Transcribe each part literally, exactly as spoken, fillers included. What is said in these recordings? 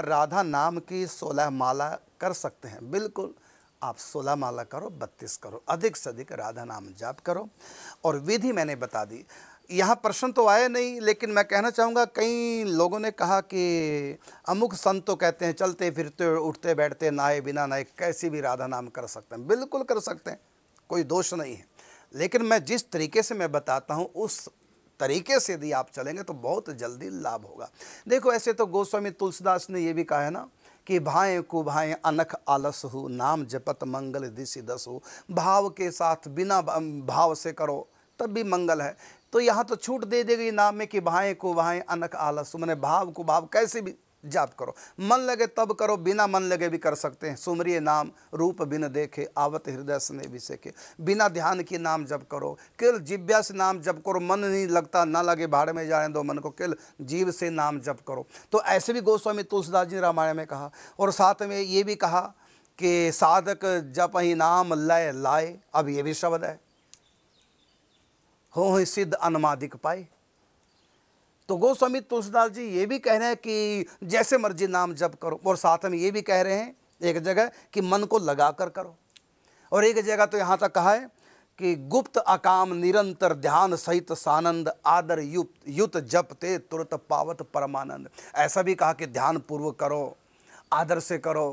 राधा नाम की सोलह माला कर सकते हैं, बिल्कुल आप सोलह माला करो, बत्तीस करो, अधिक से अधिक राधा नाम जाप करो। और विधि मैंने बता दी। यहाँ प्रश्न तो आए नहीं, लेकिन मैं कहना चाहूँगा कई लोगों ने कहा कि अमुक संत तो कहते हैं चलते फिरते उठते बैठते नहाए बिना नहाए कैसी भी राधा नाम कर सकते हैं। बिल्कुल कर सकते हैं, कोई दोष नहीं है, लेकिन मैं जिस तरीके से मैं बताता हूँ उस तरीके से यदि आप चलेंगे तो बहुत जल्दी लाभ होगा। देखो ऐसे तो गोस्वामी तुलसीदास ने ये भी कहा है ना कि भाएँ कुभाएँ अनख आलस हो, नाम जपत मंगल दिशि दस हो। भाव के साथ बिना भाव से करो तब भी मंगल है। तो यहाँ तो छूट दे देगी नाम में कि भाएँ कुभाएँ अनख आलस, मैंने भाव को भाव कैसे भी जाप करो, मन लगे तब करो, बिना मन लगे भी कर सकते हैं। सुमरिय नाम रूप बिन देखे, आवत हृदय से बिसेके, बिना ध्यान के नाम जप करो, केवल जिब्या से नाम जप करो, मन नहीं लगता ना लगे भाड़ में जाने दो मन को, केवल जीव से नाम जप करो। तो ऐसे भी गोस्वामी तुलसीदास जी ने रामायण में कहा। और साथ में ये भी कहा कि साधक जप ही नाम लय लाए। अब ये भी शब्द है, हो सिद्ध अनुमादिक पाए। तो गोस्वामी तुलसीदास जी ये भी कह रहे हैं कि जैसे मर्जी नाम जप करो, और साथ में ये भी कह रहे हैं एक जगह कि मन को लगा कर करो, और एक जगह तो यहाँ तक कहा है कि गुप्त अकाम निरंतर ध्यान सहित सानंद, आदर युक्त युत जपते तुरत पावत परमानंद। ऐसा भी कहा कि ध्यान पूर्वक करो, आदर से करो,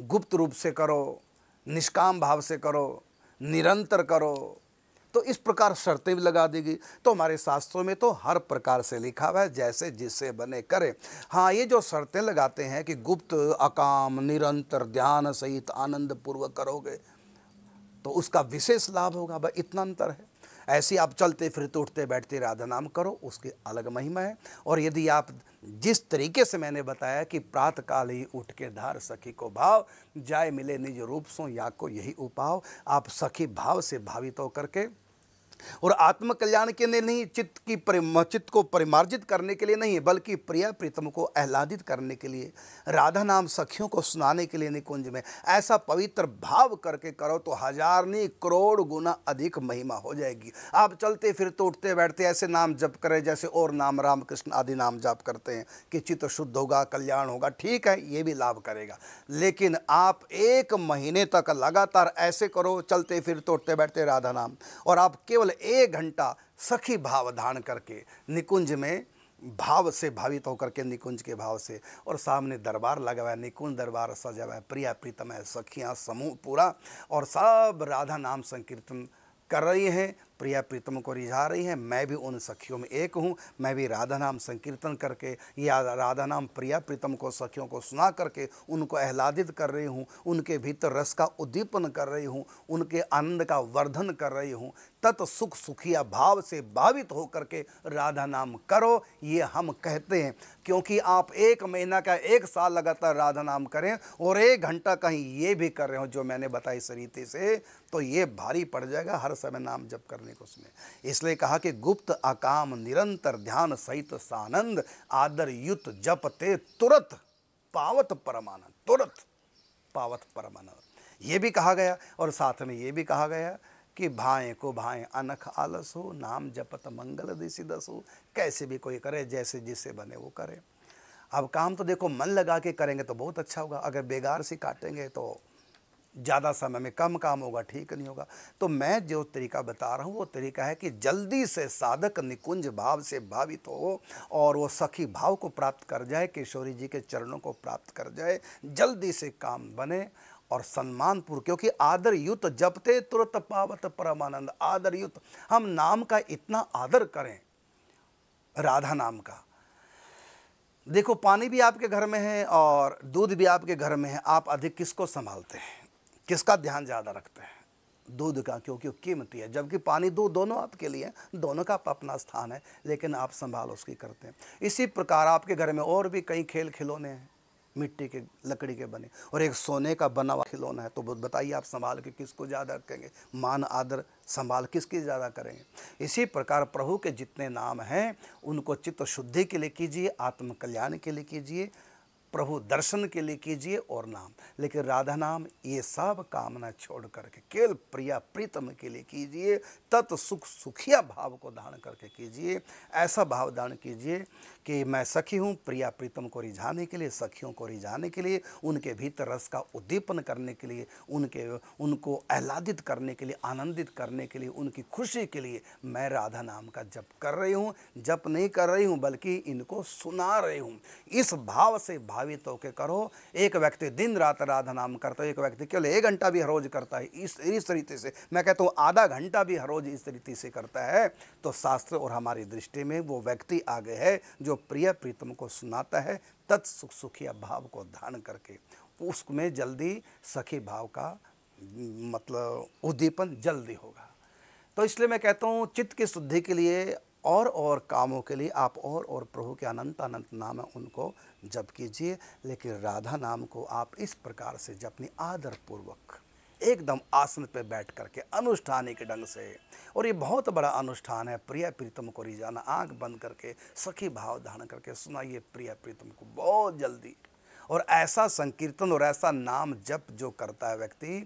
गुप्त रूप से करो, निष्काम भाव से करो, निरंतर करो। तो इस प्रकार शर्तें भी लगा देगी। तो हमारे शास्त्रों में तो हर प्रकार से लिखा हुआ है, जैसे जिससे बने करे। हाँ, ये जो शर्तें लगाते हैं कि गुप्त अकाम निरंतर ध्यान सहित आनंद पूर्वक करोगे तो उसका विशेष लाभ होगा, बस इतना अंतर है। ऐसे आप चलते फिरते उठते बैठते राधा नाम करो, उसकी अलग महिमा है। और यदि आप जिस तरीके से मैंने बताया कि प्रातःकाल ही उठ के धार सखी को भाव, जाय मिले निज रूप सो या को यही उपाव। आप सखी भाव से भावित होकर के, और आत्म कल्याण के लिए नहीं, चित्त की परिम चित्त को परिमार्जित करने के लिए नहीं, बल्कि प्रिय प्रीतम को आह्लादित करने के लिए, राधा नाम सखियों को सुनाने के लिए निकुंज में ऐसा पवित्र भाव करके करो तो हजार नहीं करोड़ गुना अधिक महिमा हो जाएगी। आप चलते फिरते उठते बैठते ऐसे नाम जप करें जैसे और नाम रामकृष्ण आदि नाम जाप करते हैं कि चित्त शुद्ध होगा, कल्याण होगा। ठीक है, ये भी लाभ करेगा, लेकिन आप एक महीने तक लगातार ऐसे करो, चलते फिरते उठते बैठते राधा नाम, और आप केवल एक घंटा सखी भाव धारण करके निकुंज में भाव से भावित होकर के, निकुंज के भाव से, और सामने दरबार लगा हुआ है, निकुंज दरबार सजा हुआ है, प्रिया प्रीतम है, सखियाँ समूह पूरा, और सब राधा नाम संकीर्तन कर रही हैं, प्रिया प्रीतम को रिझा रही हैं। मैं भी उन सखियों में एक हूँ, मैं भी राधा नाम संकीर्तन करके या राधा नाम प्रिया प्रीतम को सखियों को सुना करके उनको आह्लादित कर रही हूँ, उनके भीतर रस का उद्दीपन कर रही हूँ, उनके आनंद का वर्धन कर रही हूँ। तत् सुख सुखिया भाव से भावित होकर के राधा नाम करो, ये हम कहते हैं। क्योंकि आप एक महीना का एक साल लगातार राधा नाम करें और एक घंटा कहीं ये भी कर रहे हो जो मैंने बताया इस रीति से, तो ये भारी पड़ जाएगा हर समय नाम जप करने। इसलिए कहा कि गुप्त अकाम निरंतर ध्यान सहित सानंद, आदर युत जपते तुरत पावत परमानंद, तुरत पावत परमानंद यह भी कहा गया। और साथ में यह भी कहा गया कि भाएँ को भाएँ अनख आलस हो, नाम जपत मंगल दिशि दस हो। कैसे भी कोई करे, जैसे जिससे बने वो करे। अब काम तो देखो मन लगा के करेंगे तो बहुत अच्छा होगा, अगर बेगार से काटेंगे तो ज़्यादा समय में कम काम होगा, ठीक नहीं होगा। तो मैं जो तरीका बता रहा हूँ वो तरीका है कि जल्दी से साधक निकुंज भाव से भावित हो और वो सखी भाव को प्राप्त कर जाए, किशोरी जी के चरणों को प्राप्त कर जाए, जल्दी से काम बने और सम्मानपूर्वक। क्योंकि आदर युत जपते तुरत पावत परमानंद, आदर युत, हम नाम का इतना आदर करें, राधा नाम का। देखो पानी भी आपके घर में है और दूध भी आपके घर में है, आप अधिक किसको संभालते हैं, किसका ध्यान ज़्यादा रखते हैं? दूध का, क्योंकि कीमती है, जबकि पानी दूध दोनों आपके लिए, दोनों का अपना स्थान है, लेकिन आप संभाल उसकी करते हैं। इसी प्रकार आपके घर में और भी कई खेल खिलौने हैं, मिट्टी के लकड़ी के बने, और एक सोने का बना हुआ खिलौना है। तो बताइए आप संभाल के किसको ज़्यादा रखेंगे, मान आदर संभाल किसकी ज़्यादा करेंगे? इसी प्रकार प्रभु के जितने नाम हैं उनको चित्त शुद्धि के लिए कीजिए, आत्म कल्याण के लिए कीजिए, प्रभु दर्शन के लिए कीजिए और नाम, लेकिन राधा नाम ये सब कामना छोड़ करके केवल प्रिया प्रीतम के लिए कीजिए। तत् सुख सुखिया भाव को धारण करके कीजिए, ऐसा भाव धारण कीजिए कि मैं सखी हूँ प्रिया प्रीतम को रिझाने के लिए, सखियों को रिझाने के लिए, उनके भीतर रस का उद्दीपन करने के लिए, उनके उनको आह्लादित करने के लिए, आनंदित करने के लिए, उनकी खुशी के लिए मैं राधा नाम का जप कर रही हूँ। जप नहीं कर रही हूँ बल्कि इनको सुना रही हूँ। इस भाव से भावित होकर करो। एक व्यक्ति दिन रात राधा नाम करता है, एक व्यक्ति केवल एक घंटा भी हर रोज करता है, इस इस तरीके से मैं कहता हूँ आधा घंटा भी हर रोज इस तरीके से करता है तो शास्त्र और हमारी दृष्टि में वो व्यक्ति आगे है जो प्रिय प्रीतम को सुनाता है तत्सुख सुखिया भाव को धारण करके। उसमें जल्दी सखी भाव का मतलब उद्दीपन जल्दी होगा। तो इसलिए मैं कहता हूँ चित्त की शुद्धि के लिए और और कामों के लिए आप और और प्रभु के अनंत अनंत नाम है उनको जप कीजिए, लेकिन राधा नाम को आप इस प्रकार से जपनी आदरपूर्वक एकदम आसन पे बैठ करके अनुष्ठानिक ढंग से। और ये बहुत बड़ा अनुष्ठान है प्रिया प्रीतम को रिझाना। आंख बंद करके सखी भाव धारण करके सुनाइए प्रिया प्रीतम को बहुत जल्दी। और ऐसा संकीर्तन और ऐसा नाम जप जो करता है व्यक्ति,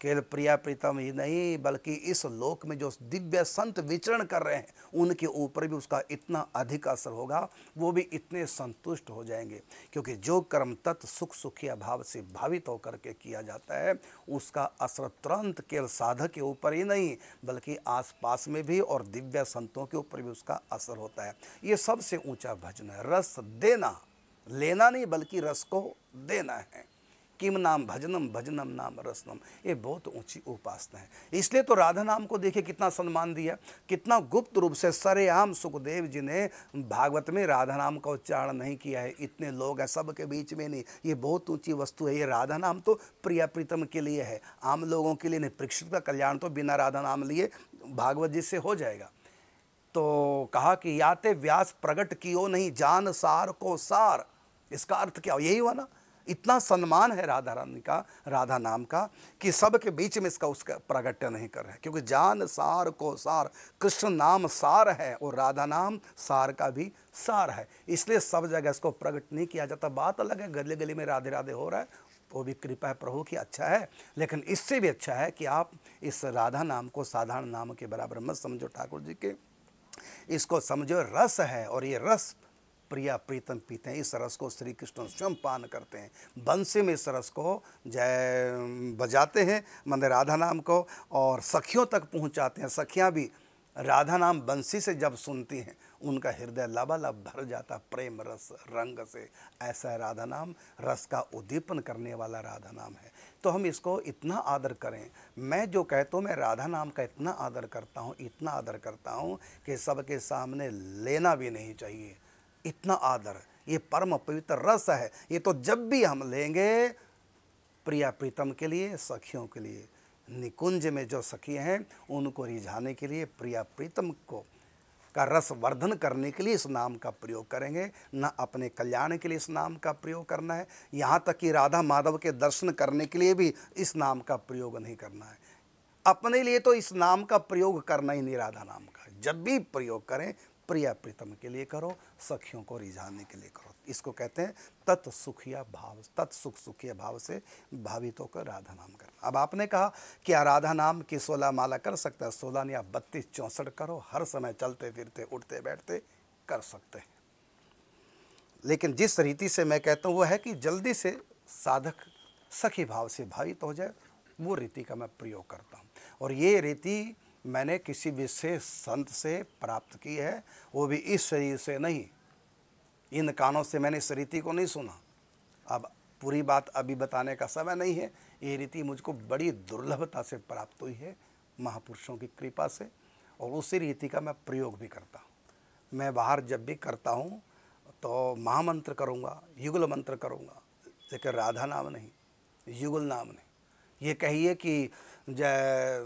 केवल प्रिया प्रीतम ही नहीं बल्कि इस लोक में जो दिव्य संत विचरण कर रहे हैं उनके ऊपर भी उसका इतना अधिक असर होगा, वो भी इतने संतुष्ट हो जाएंगे। क्योंकि जो कर्म तत् सुख सुखिया भाव से भावित होकर के किया जाता है उसका असर तुरंत केवल साधक के ऊपर ही नहीं बल्कि आसपास में भी और दिव्य संतों के ऊपर भी उसका असर होता है। ये सबसे ऊँचा भजन है, रस देना, लेना नहीं बल्कि रस को देना है। किम नाम भजनम भजनम नाम रसनम, ये बहुत ऊंची उपासना है। इसलिए तो राधा नाम को देखिए कितना सम्मान दिया, कितना गुप्त रूप से सरेआम सुखदेव जी ने भागवत में राधा नाम का उच्चारण नहीं किया है। इतने लोग हैं सबके बीच में नहीं, ये बहुत ऊंची वस्तु है। ये राधा नाम तो प्रिया प्रीतम के लिए है, आम लोगों के लिए नहीं। परीक्षित का कल्याण तो बिना राधा नाम लिए भागवत जी से हो जाएगा। तो कहा कि याते व्यास प्रगट कियो नहीं जान सार को सार, इसका अर्थ क्या हो? यही हुआ ना, इतना सम्मान है राधा रानी का, राधा नाम का, कि सबके बीच में इसका उसका प्रागट्य नहीं कर रहे हैं। क्योंकि जान सार को सार, कृष्ण नाम सार है और राधा नाम सार का भी सार है, इसलिए सब जगह इसको प्रकट नहीं किया जाता। बात अलग है गली गली में राधे राधे हो रहा है, वो भी कृपा है प्रभु की, अच्छा है। लेकिन इससे भी अच्छा है कि आप इस राधा नाम को साधारण नाम के बराबर मत समझो ठाकुर जी के, इसको समझो रस है। और ये रस प्रिया प्रीतम पीते हैं, इस रस को श्री कृष्ण स्वयं पान करते हैं। बंसी में इस रस को जय बजाते हैं, मंदिर राधा नाम को, और सखियों तक पहुंचाते हैं। सखियां भी राधा नाम बंसी से जब सुनती हैं उनका हृदय लबालब भर जाता प्रेम रस रंग से। ऐसा है राधा नाम, रस का उद्दीपन करने वाला राधा नाम है। तो हम इसको इतना आदर करें। मैं जो कहता हूँ मैं राधा नाम का इतना आदर करता हूँ, इतना आदर करता हूँ कि सबके सामने लेना भी नहीं चाहिए, इतना आदर। ये परम पवित्र रस है, ये तो जब भी हम लेंगे प्रिया प्रीतम के लिए, सखियों के लिए, निकुंज में जो सखी हैं उनको रिझाने के लिए, प्रिया प्रीतम को का रस वर्धन करने के लिए इस नाम का प्रयोग करेंगे, ना अपने कल्याण के लिए इस नाम का प्रयोग करना है। यहाँ तक कि राधा माधव के दर्शन करने के लिए भी इस नाम का प्रयोग नहीं करना है। अपने लिए तो इस नाम का प्रयोग करना ही नहीं, राधा नाम का जब भी प्रयोग करें प्रिया प्रीतम के लिए करो, सखियों को रिझाने के लिए करो। इसको कहते हैं तत् सुखिया भाव, तत् सुख सुखिया भाव से भावित होकर राधा नाम करना। अब आपने कहा क्या राधा नाम की सोलह माला कर सकता है? सोलह या बत्तीस चौंसठ करो, हर समय चलते फिरते उठते बैठते कर सकते हैं। लेकिन जिस रीति से मैं कहता हूँ वो है कि जल्दी से साधक सखी भाव से भावित हो जाए, वो रीति का मैं प्रयोग करता हूँ। और ये रीति मैंने किसी विशेष संत से प्राप्त की है, वो भी इस शरीर से नहीं, इन कानों से मैंने इस रीति को नहीं सुना। अब पूरी बात अभी बताने का समय नहीं है। ये रीति मुझको बड़ी दुर्लभता से प्राप्त हुई है महापुरुषों की कृपा से, और उसी रीति का मैं प्रयोग भी करता हूँ। मैं बाहर जब भी करता हूँ तो महामंत्र करूँगा, युगल मंत्र करूँगा, लेकिन राधा नाम नहीं, युगल नाम नहीं। ये कहिए कि जय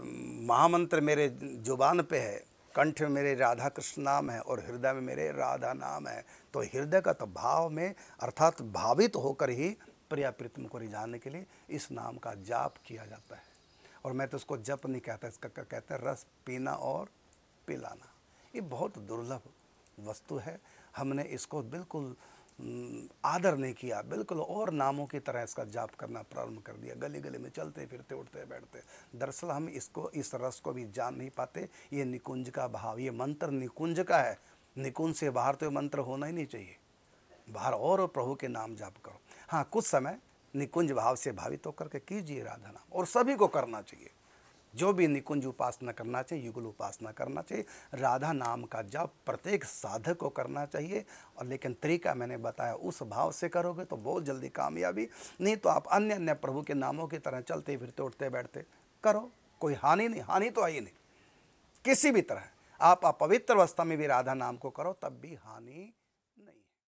महामंत्र मेरे जुबान पे है, कंठ में मेरे राधा कृष्ण नाम है और हृदय में मेरे राधा नाम है, तो हृदय का तो भाव में अर्थात भावित होकर ही प्रिया प्रीतम को रिझाने के लिए इस नाम का जाप किया जाता है। और मैं तो इसको जप नहीं कहता, इसका कहते हैं रस पीना और पिलाना। ये बहुत दुर्लभ वस्तु है, हमने इसको बिल्कुल आदर नहीं किया, बिल्कुल और नामों की तरह इसका जाप करना प्रारंभ कर दिया, गली गली में चलते फिरते उठते बैठते। दरअसल हम इसको इस रस को भी जान नहीं पाते। ये निकुंज का भाव, ये मंत्र निकुंज का है, निकुंज से बाहर तो मंत्र होना ही नहीं चाहिए, बाहर और, और प्रभु के नाम जाप करो। हाँ, कुछ समय निकुंज भाव से भावित होकर के कीजिए आराधना, और सभी को करना चाहिए, जो भी निकुंज उपासना करना चाहिए, युगल उपासना करना चाहिए, राधा नाम का जाप प्रत्येक साधक को करना चाहिए। और लेकिन तरीका मैंने बताया, उस भाव से करोगे तो बहुत जल्दी कामयाबी, नहीं तो आप अन्य अन्य प्रभु के नामों की तरह चलते फिरते उठते बैठते करो, कोई हानि नहीं, हानि तो आई नहीं किसी भी तरह। आप अपवित्र अवस्था में भी राधा नाम को करो तब भी हानि